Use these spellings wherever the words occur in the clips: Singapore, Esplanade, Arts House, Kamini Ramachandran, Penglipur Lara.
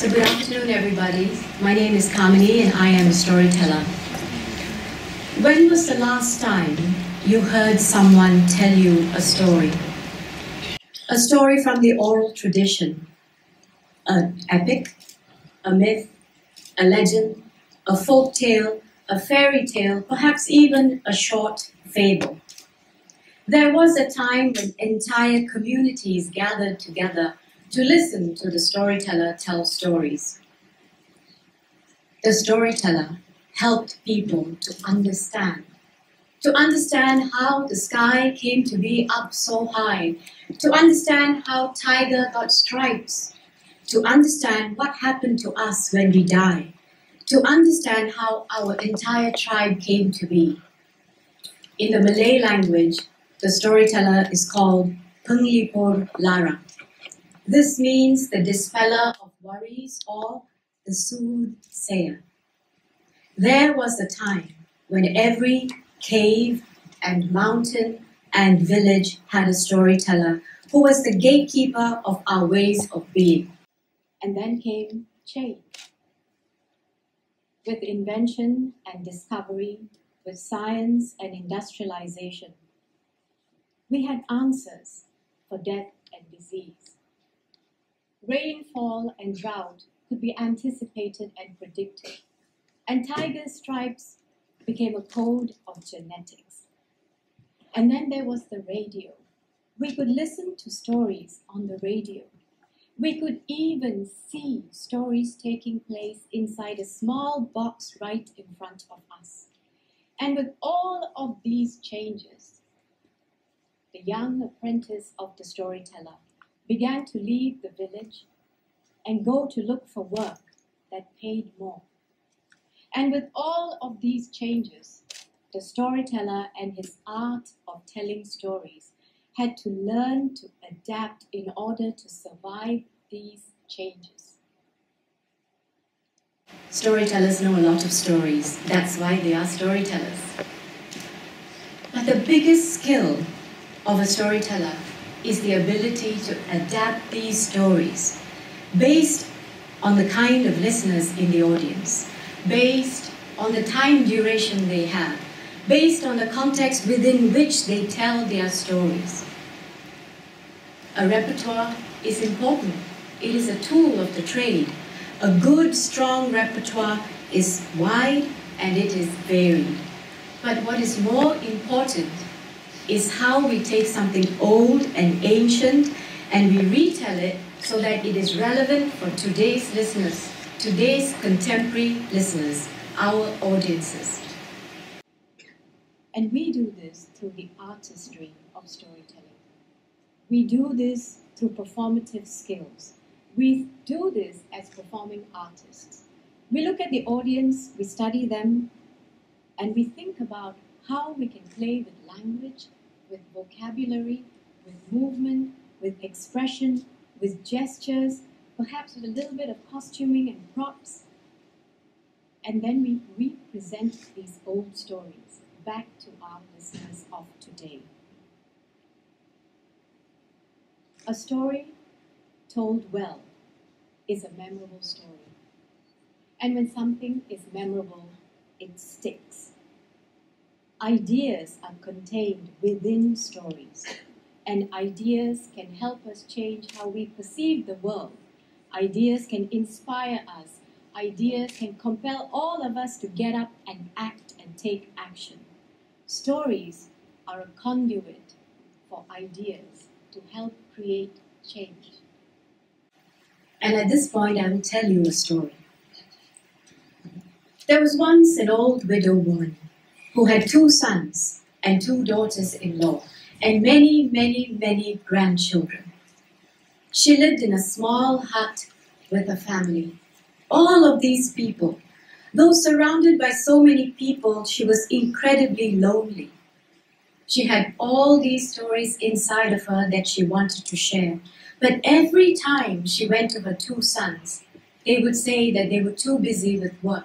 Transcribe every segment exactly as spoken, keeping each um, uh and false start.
So good afternoon, everybody. My name is Kamini and I am a storyteller. When was the last time you heard someone tell you a story? A story from the oral tradition, an epic, a myth, a legend, a folk tale, a fairy tale, perhaps even a short fable. There was a time when entire communities gathered together to listen to the storyteller tell stories. The storyteller helped people to understand, to understand how the sky came to be up so high, to understand how tiger got stripes, to understand what happened to us when we die, to understand how our entire tribe came to be. In the Malay language, the storyteller is called Penglipur Lara. This means the dispeller of worries or the soothsayer. There was a time when every cave and mountain and village had a storyteller who was the gatekeeper of our ways of being. And then came change. With invention and discovery, with science and industrialization, we had answers for death and disease. Rainfall and drought could be anticipated and predicted, and tiger stripes became a code of genetics. And then there was the radio. We could listen to stories on the radio. We could even see stories taking place inside a small box right in front of us. And with all of these changes, the young apprentice of the storyteller began to leave the village and go to look for work that paid more. And with all of these changes, the storyteller and his art of telling stories had to learn to adapt in order to survive these changes. Storytellers know a lot of stories. That's why they are storytellers. But the biggest skill of a storyteller is the ability to adapt these stories based on the kind of listeners in the audience, based on the time duration they have, based on the context within which they tell their stories. A repertoire is important. It is a tool of the trade. A good, strong repertoire is wide and it is varied. But what is more important is how we take something old and ancient and we retell it so that it is relevant for today's listeners, today's contemporary listeners, our audiences. And we do this through the artistry of storytelling. We do this through performative skills. We do this as performing artists. We look at the audience, we study them, and we think about how we can play with language, with vocabulary, with movement, with expression, with gestures, perhaps with a little bit of costuming and props. And then we represent these old stories back to our listeners of today. A story told well is a memorable story. And when something is memorable, it sticks. Ideas are contained within stories, and ideas can help us change how we perceive the world. Ideas can inspire us. Ideas can compel all of us to get up and act and take action. Stories are a conduit for ideas to help create change. And at this point, I will tell you a story. There was once an old widow woman who had two sons and two daughters-in-law and many, many, many grandchildren. She lived in a small hut with her family. All of these people, though surrounded by so many people, she was incredibly lonely. She had all these stories inside of her that she wanted to share. But every time she went to her two sons, they would say that they were too busy with work.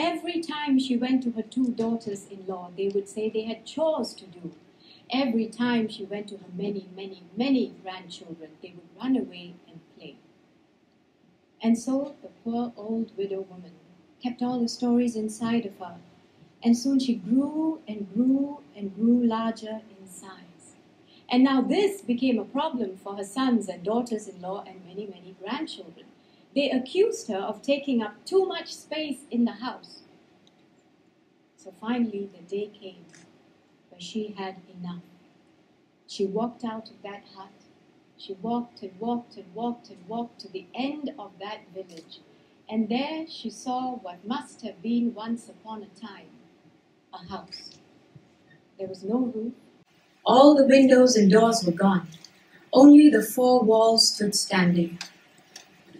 Every time she went to her two daughters-in-law, they would say they had chores to do. Every time she went to her many, many, many grandchildren, they would run away and play. And so the poor old widow woman kept all the stories inside of her, and soon she grew and grew and grew larger in size. And now this became a problem for her sons and daughters-in-law and many, many grandchildren. They accused her of taking up too much space in the house. So finally the day came where she had enough. She walked out of that hut. She walked and walked and walked and walked to the end of that village. And there she saw what must have been once upon a time, a house. There was no roof. All the windows and doors were gone. Only the four walls stood standing.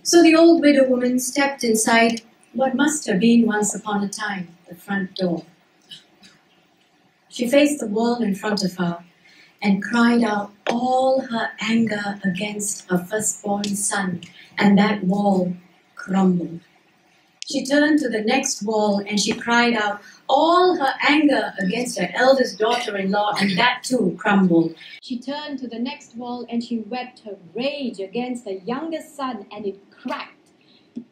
So the old widow woman stepped inside what must have been once upon a time, the front door. She faced the wall in front of her and cried out all her anger against her firstborn son, and that wall crumbled. She turned to the next wall and she cried out all her anger against her eldest daughter-in-law, and that too crumbled. She turned to the next wall and she wept her rage against her youngest son, and it cracked.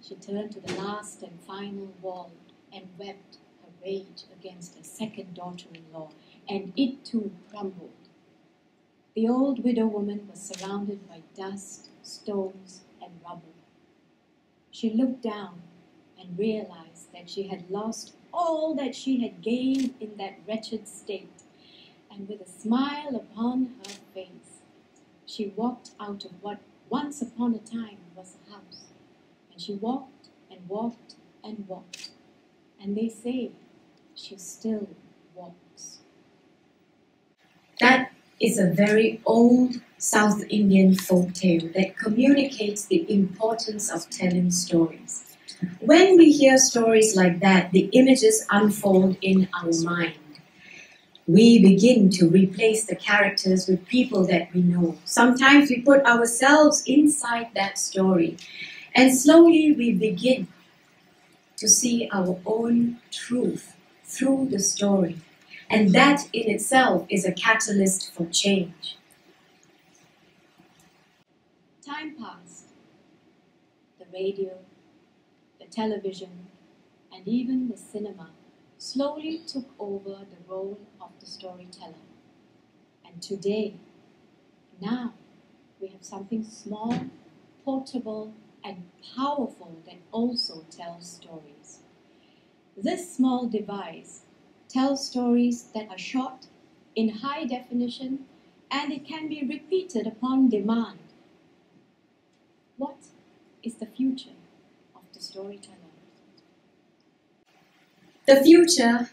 She turned to the last and final wall and wept her rage against her second daughter-in-law, and it too crumbled. The old widow woman was surrounded by dust, stones, and rubble. She looked down and realized that she had lost all that she had gained in that wretched state, and with a smile upon her face, she walked out of what once upon a time was a house, and she walked and walked and walked, and they say she still walks. That is a very old South Indian folk tale that communicates the importance of telling stories. When we hear stories like that, the images unfold in our mind. We begin to replace the characters with people that we know. Sometimes we put ourselves inside that story, and slowly we begin to see our own truth through the story. And that in itself is a catalyst for change. Time passed. The radio, the television, and even the cinema slowly took over the role of the storyteller. And today, now, we have something small, portable, and powerful that also tells stories. This small device tells stories that are short, in high definition, and it can be repeated upon demand. What is the future of the storyteller? The future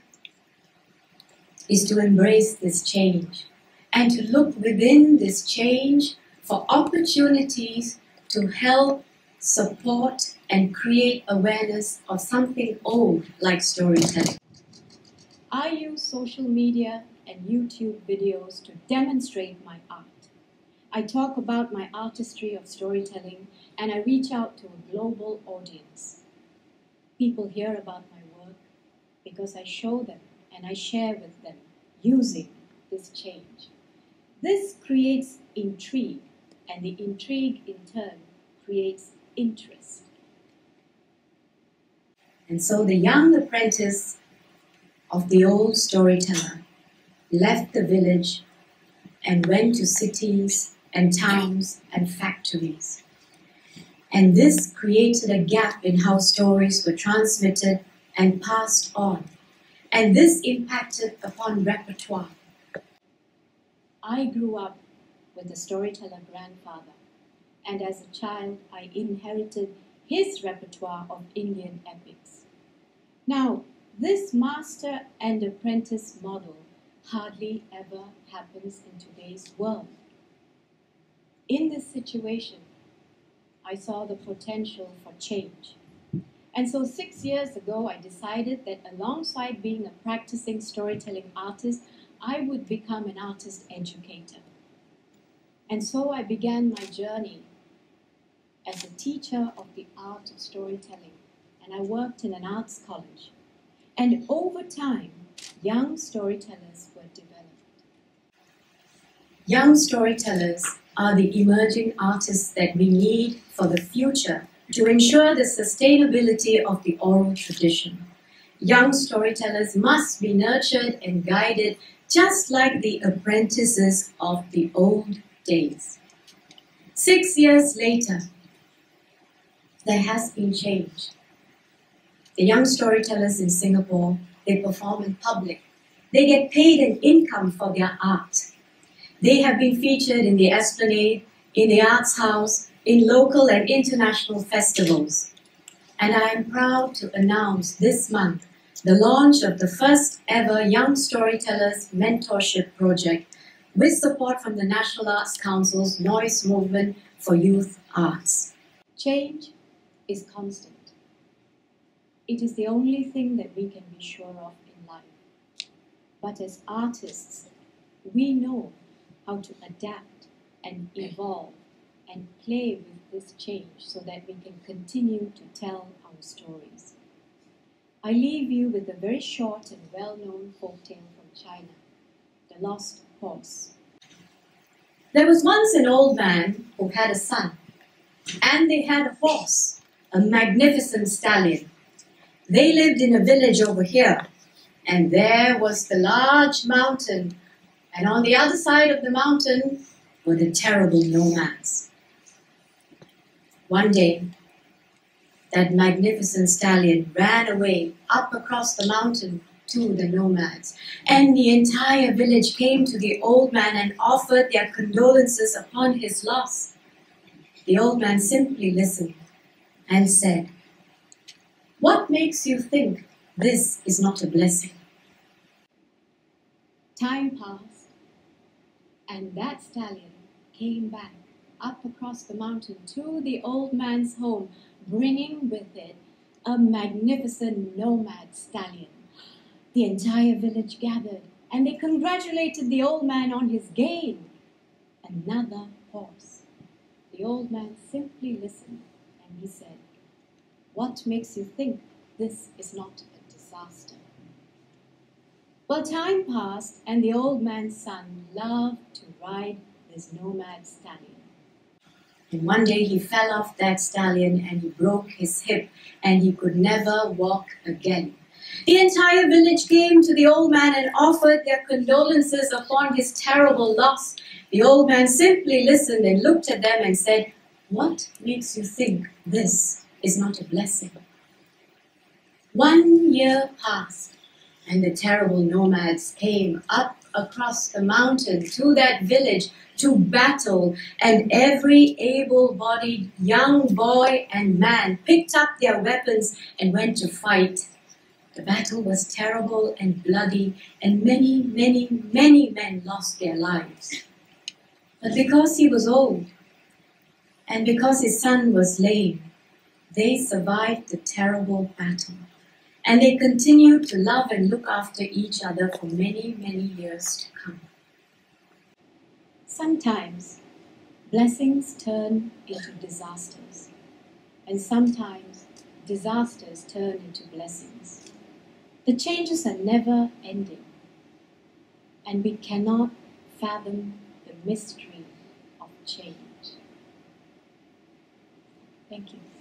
is to embrace this change and to look within this change for opportunities to help, support, and create awareness of something old like storytelling. I use social media and YouTube videos to demonstrate my art. I talk about my artistry of storytelling, and I reach out to a global audience. People hear about my work because I show them and I share with them using this change. This creates intrigue, and the intrigue in turn creates interest. And so the young apprentice of the old storyteller left the village and went to cities and towns and factories. And this created a gap in how stories were transmitted and passed on. And this impacted upon repertoire. I grew up with a storyteller grandfather, and as a child I inherited his repertoire of Indian epics. Now, this master and apprentice model hardly ever happens in today's world. In this situation, I saw the potential for change. And so six years ago, I decided that alongside being a practicing storytelling artist, I would become an artist educator. And so I began my journey as a teacher of the art of storytelling, and I worked in an arts college. And over time, young storytellers were developed. Young storytellers are the emerging artists that we need for the future to ensure the sustainability of the oral tradition. Young storytellers must be nurtured and guided just like the apprentices of the old days. Six years later, there has been change. The young storytellers in Singapore, they perform in public. They get paid an income for their art. They have been featured in the Esplanade, in the Arts House, in local and international festivals. And I am proud to announce this month the launch of the first ever Young Storytellers Mentorship Project with support from the National Arts Council's Noise Movement for Youth Arts. Change is constant. It is the only thing that we can be sure of in life. But as artists, we know how to adapt and evolve and play with this change so that we can continue to tell our stories. I leave you with a very short and well-known folktale from China, The Lost Horse. There was once an old man who had a son, and they had a horse, a magnificent stallion. They lived in a village over here, and there was the large mountain, and on the other side of the mountain were the terrible nomads. One day, that magnificent stallion ran away up across the mountain to the nomads, and the entire village came to the old man and offered their condolences upon his loss. The old man simply listened and said, "What makes you think this is not a blessing?" Time passed, and that stallion came back up across the mountain to the old man's home, bringing with it a magnificent nomad stallion. The entire village gathered, and they congratulated the old man on his gain. Another horse. The old man simply listened, and he said, "What makes you think this is not a disaster?" Well, time passed, and the old man's son loved to ride this nomad stallion. And one day he fell off that stallion and he broke his hip and he could never walk again. The entire village came to the old man and offered their condolences upon his terrible loss. The old man simply listened and looked at them and said, "What makes you think this is not a blessing?" One year passed, and the terrible nomads came up across the mountain to that village to battle, and every able-bodied young boy and man picked up their weapons and went to fight. The battle was terrible and bloody, and many, many, many men lost their lives. But because he was old, and because his son was lame, they survived the terrible battle, and they continued to love and look after each other for many, many years to come. Sometimes blessings turn into disasters, and sometimes disasters turn into blessings. The changes are never ending, and we cannot fathom the mystery of change. Thank you.